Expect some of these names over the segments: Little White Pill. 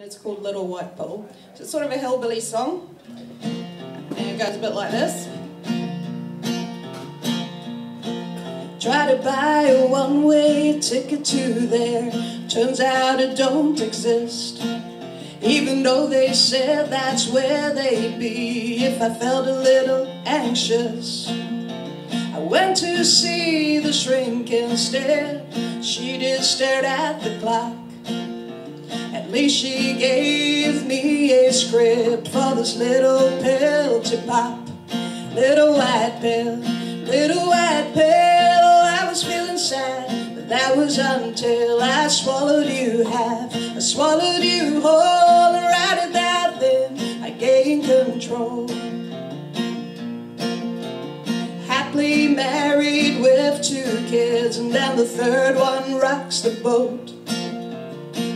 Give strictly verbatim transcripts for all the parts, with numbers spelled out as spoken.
and it's called Little White Pill. So it's sort of a hillbilly song, and it goes a bit like this. Try to buy a one-way ticket to there, turns out it don't exist. Even though they said that's where they'd be, if I felt a little anxious, I went to see the shrink instead. She just stared at the clock. At least she gave me a script for this little pill to pop. Little white pill, little white pill, I was feeling sad, but that was until I swallowed you half. I swallowed you whole. Control. Happily married with two kids, and then the third one rocks the boat.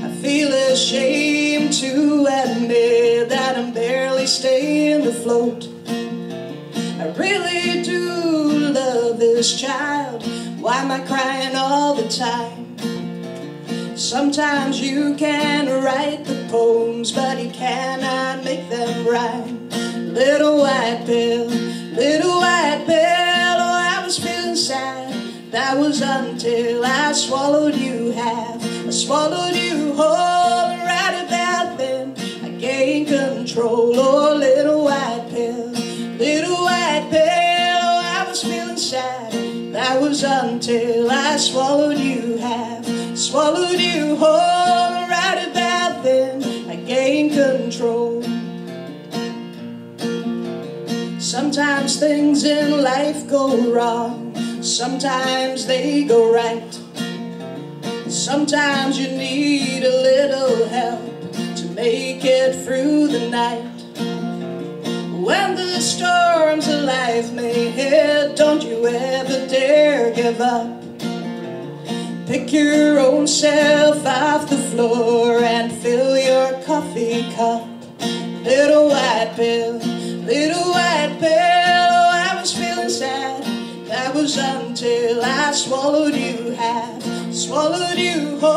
I feel ashamed to admit that I'm barely staying afloat. I really do love this child. Why am I crying all the time? Sometimes you can write the poems, but you cannot make them rhyme. Little white pill, little white pill, oh, I was feeling sad, that was until I swallowed you half. I swallowed you whole, and right about then I gained control. Oh, little white pill, little white pill, oh, I was feeling sad, that was until I swallowed you half. I swallowed you whole, and right about then I gained control. Sometimes things in life go wrong, sometimes they go right. Sometimes you need a little help to make it through the night. When the storms of life may hit, don't you ever dare give up. Pick your own self off the floor and fill your coffee cup. Little white pill, little white pill, oh, I was feeling sad, that was until I swallowed you half. Swallowed you whole,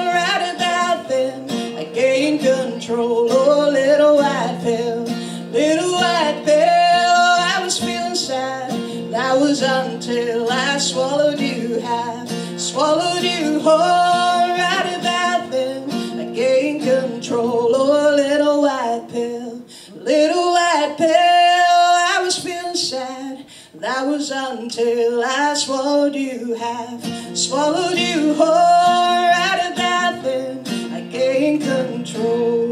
and right about then I gained control. Oh, little white pill, little white pill, oh, I was feeling sad, that was until I swallowed you half. Swallowed you whole, and right about then I gained control. Oh, little white pill, little white pill, I was feeling sad, that was until I swallowed you half. Swallowed you whole, right about then I gained control.